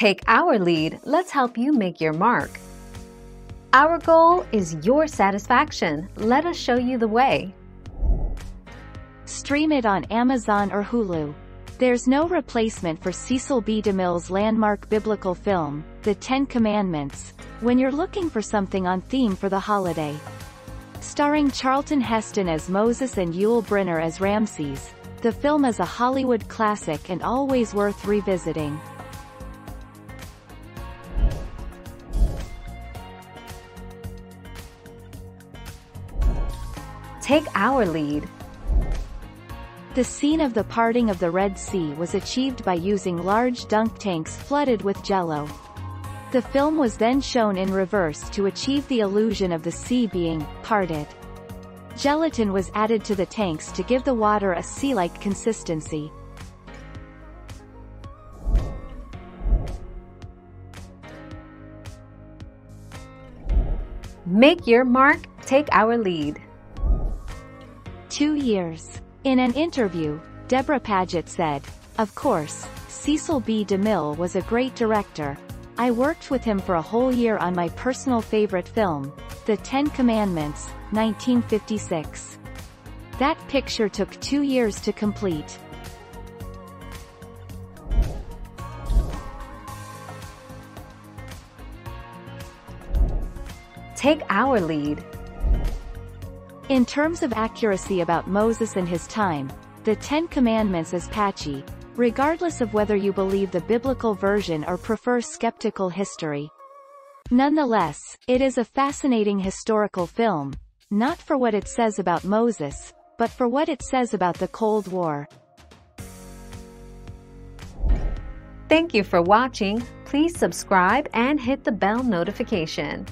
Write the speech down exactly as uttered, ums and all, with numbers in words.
Take our lead, let's help you make your mark. Our goal is your satisfaction. Let us show you the way. Stream it on Amazon or Hulu. There's no replacement for Cecil B. DeMille's landmark biblical film, The Ten Commandments, when you're looking for something on theme for the holiday. Starring Charlton Heston as Moses and Yul Brynner as Ramses, the film is a Hollywood classic and always worth revisiting. Take our lead. The scene of the parting of the Red Sea was achieved by using large dunk tanks flooded with jello. The film was then shown in reverse to achieve the illusion of the sea being parted. Gelatin was added to the tanks to give the water a sea-like consistency. Make your mark, take our lead. Two years. In an interview, Deborah Paget said, "Of course, Cecil B. DeMille was a great director. I worked with him for a whole year on my personal favorite film, The Ten Commandments, nineteen fifty-six. That picture took two years to complete." Take our lead. In terms of accuracy about Moses and his time, The Ten Commandments is patchy, regardless of whether you believe the biblical version or prefer skeptical history. Nonetheless, it is a fascinating historical film, not for what it says about Moses, but for what it says about the Cold War. Thank you for watching. Please subscribe and hit the bell notification.